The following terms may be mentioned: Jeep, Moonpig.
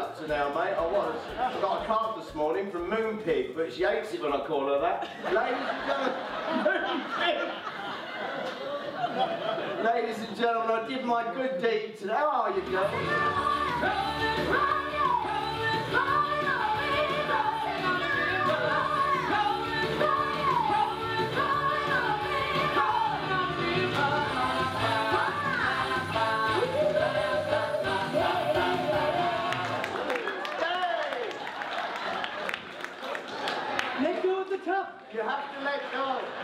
Up to now, mate. I got a card this morning from Moonpig, but she hates it when I call her that. Ladies and gentlemen, I did my good deed today. How are you, girls? You have to let go.